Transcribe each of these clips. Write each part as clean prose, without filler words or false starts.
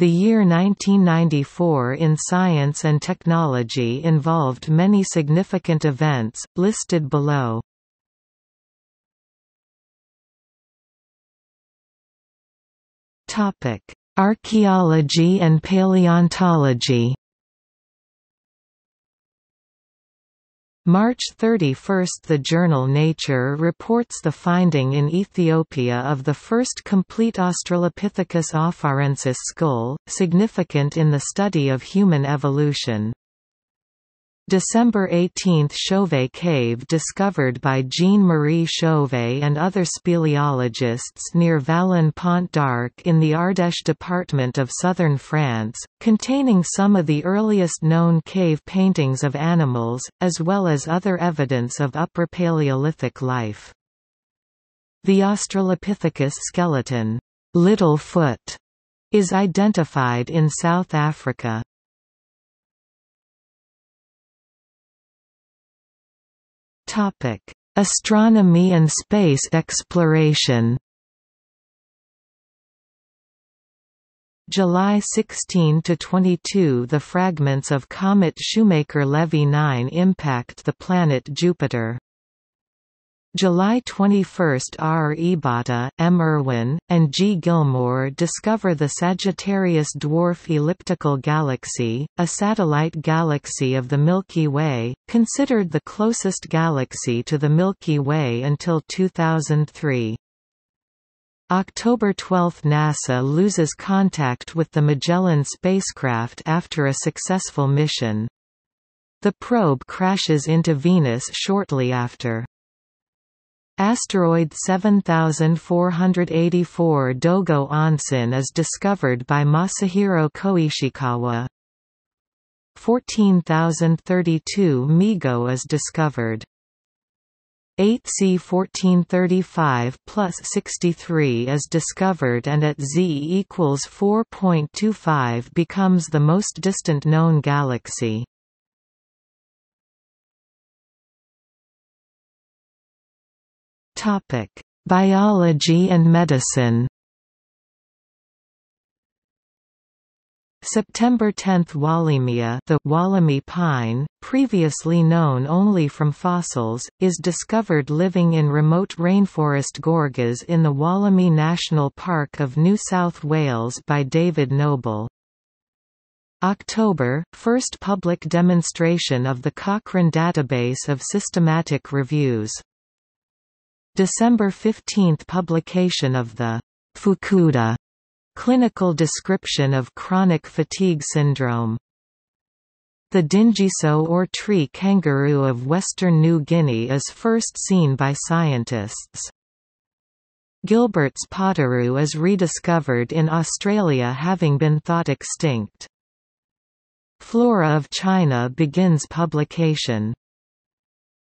The year 1994 in science and technology involved many significant events, listed below. Archaeology and paleontology. March 31, the journal Nature reports the finding in Ethiopia of the first complete Australopithecus afarensis skull, significant in the study of human evolution. December 18, Chauvet Cave discovered by Jean-Marie Chauvet and other speleologists near Vallon-Pont-d'Arc in the Ardèche department of southern France, containing some of the earliest known cave paintings of animals, as well as other evidence of Upper Paleolithic life. The Australopithecus skeleton, "little foot", is identified in South Africa. Astronomy and space exploration. July 16–22, the fragments of comet Shoemaker-Levy 9 impact the planet Jupiter. July 21, R. Ibata, M. Irwin, and G. Gilmore discover the Sagittarius dwarf elliptical galaxy, a satellite galaxy of the Milky Way, considered the closest galaxy to the Milky Way until 2003. October 12, NASA loses contact with the Magellan spacecraft after a successful mission. The probe crashes into Venus shortly after. Asteroid 7484 Dogo Onsen is discovered by Masahiro Koishikawa. 14032 Migo is discovered. 8C1435+63 is discovered, and at Z = 4.25 becomes the most distant known galaxy. Biology and medicine. September 10, Wollemia, the Wollemi pine, previously known only from fossils, is discovered living in remote rainforest gorges in the Wollemi National Park of New South Wales by David Noble. October, first public demonstration of the Cochrane database of systematic reviews. December 15, publication of the Fukuda clinical description of chronic fatigue syndrome. The Dingiso or tree kangaroo of western New Guinea is first seen by scientists. Gilbert's potiru is rediscovered in Australia, having been thought extinct. Flora of China begins publication.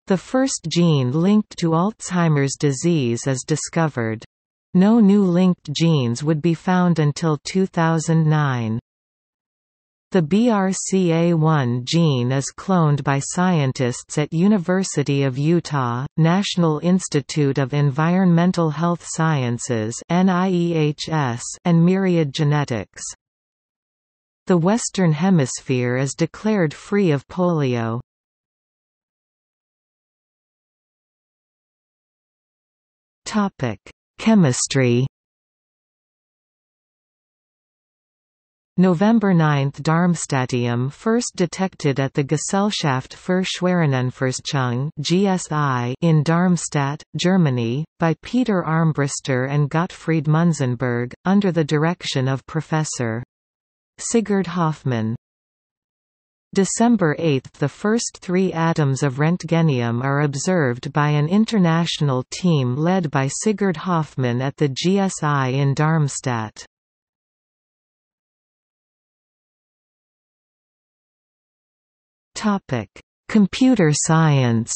The first gene linked to Alzheimer's disease is discovered. No new linked genes would be found until 2009. The BRCA1 gene is cloned by scientists at University of Utah, National Institute of Environmental Health Sciences and Myriad Genetics. The Western Hemisphere is declared free of polio. Chemistry. November 9, Darmstadtium first detected at the Gesellschaft für Schwerionenforschung (GSI) in Darmstadt, Germany, by Peter Armbruster and Gottfried Munzenberg, under the direction of Professor Sigurd Hoffmann. December 8, the first 3 atoms of rentgenium are observed by an international team led by Sigurd Hoffmann at the GSI in Darmstadt. Computer science.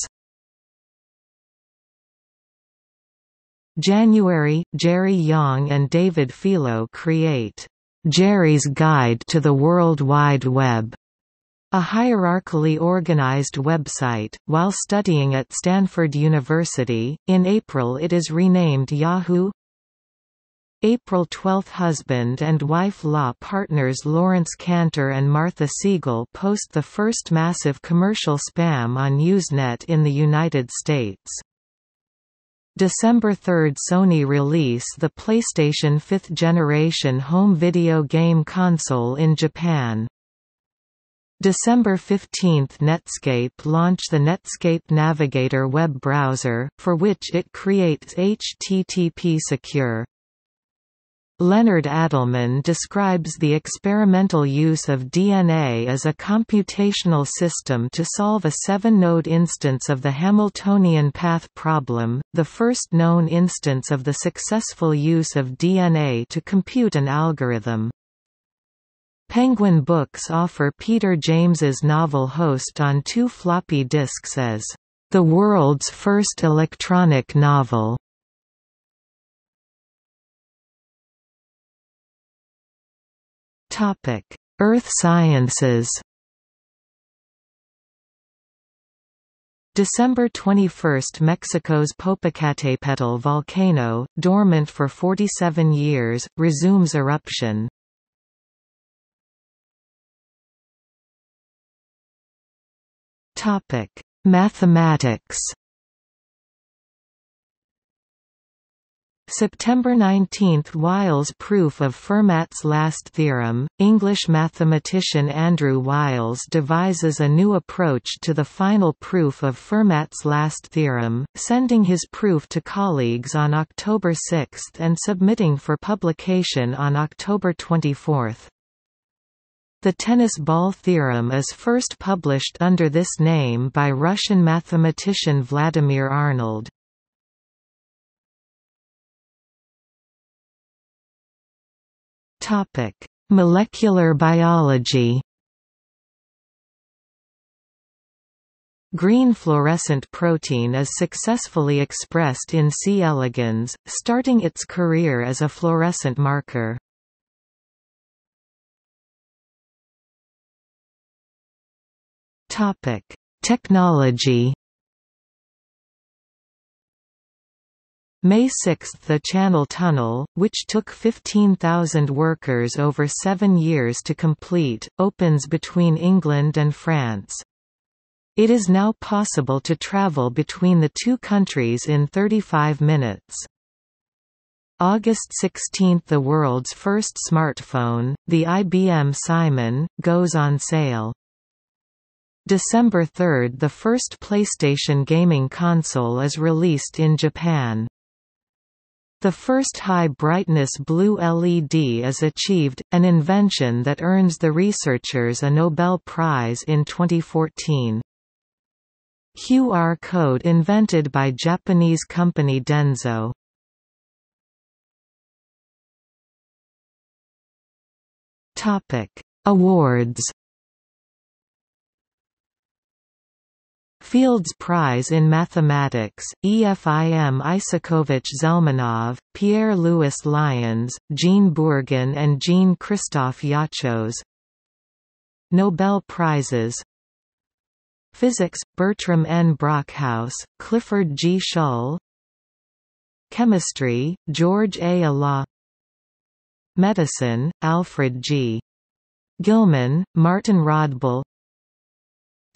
January, Jerry Yang and David Filo create Jerry's Guide to the World Wide Web, a hierarchically organized website, while studying at Stanford University. In April, it is renamed Yahoo! April 12 husband and wife-law partners Lawrence Cantor and Martha Siegel post the first massive commercial spam on Usenet in the United States. December 3 – Sony release the PlayStation 5th generation home video game console in Japan. December 15 – Netscape launch the Netscape Navigator web browser, for which it creates HTTP Secure. Leonard Adelman describes the experimental use of DNA as a computational system to solve a 7-node instance of the Hamiltonian path problem, the first known instance of the successful use of DNA to compute an algorithm. Penguin Books offer Peter James's novel Host on 2 floppy disks as the world's first electronic novel. Earth sciences. December 21 – Mexico's Popocatépetl volcano, dormant for 47 years, resumes eruption. Mathematics. September 19 – Wiles' proof of Fermat's last theorem. English mathematician Andrew Wiles devises a new approach to the final proof of Fermat's last theorem, sending his proof to colleagues on October 6 and submitting for publication on October 24. The tennis ball theorem is first published under this name by Russian mathematician Vladimir Arnold. Molecular biology. Green fluorescent protein is successfully expressed in C. elegans, starting its career as a fluorescent marker. Technology. May 6 – The Channel Tunnel, which took 15,000 workers over 7 years to complete, opens between England and France. It is now possible to travel between the two countries in 35 minutes. August 16 – The world's first smartphone, the IBM Simon, goes on sale. December 3 – The first PlayStation gaming console is released in Japan. The first high-brightness blue LED is achieved, an invention that earns the researchers a Nobel Prize in 2014. QR code invented by Japanese company Denso. Awards. Fields Prize in Mathematics, Efim Isakovich Zelmanov, Pierre-Louis Lyons, Jean Bourguin and Jean-Christophe Yachos. Nobel Prizes. Physics, Bertram N. Brockhaus, Clifford G. Schull. Chemistry, George A. Alaw. Medicine, Alfred G. Gilman, Martin Rodbell.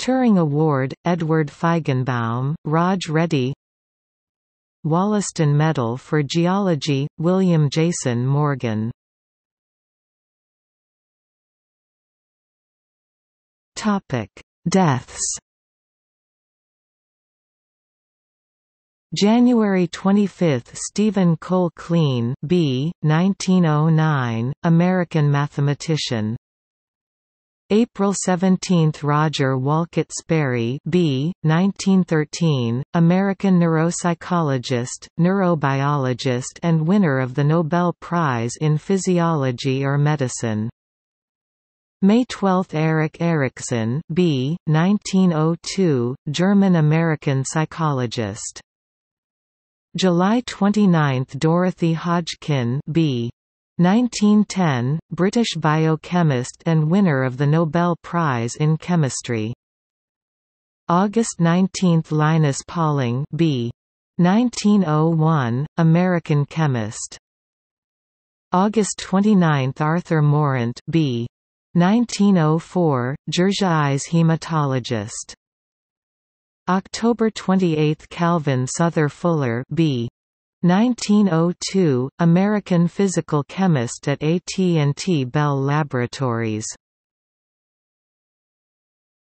Turing Award, Edward Feigenbaum, Raj Reddy. Wollaston Medal for Geology, William Jason Morgan. Deaths. January 25 – Stephen Cole Clean, B. 1909, American mathematician. April 17 – Roger Wolcott Sperry, B. 1913, American neuropsychologist, neurobiologist and winner of the Nobel Prize in Physiology or Medicine. May 12 – Erik Erikson, B. 1902, German-American psychologist. July 29 – Dorothy Hodgkin, B. 1910, British biochemist and winner of the Nobel Prize in Chemistry. August 19 – Linus Pauling, B. 1901, American chemist. August 29, Arthur Morant, B. 1904, Jersey's hematologist. October 28, Calvin Souther Fuller, B. 1902, American physical chemist at AT&T Bell Laboratories.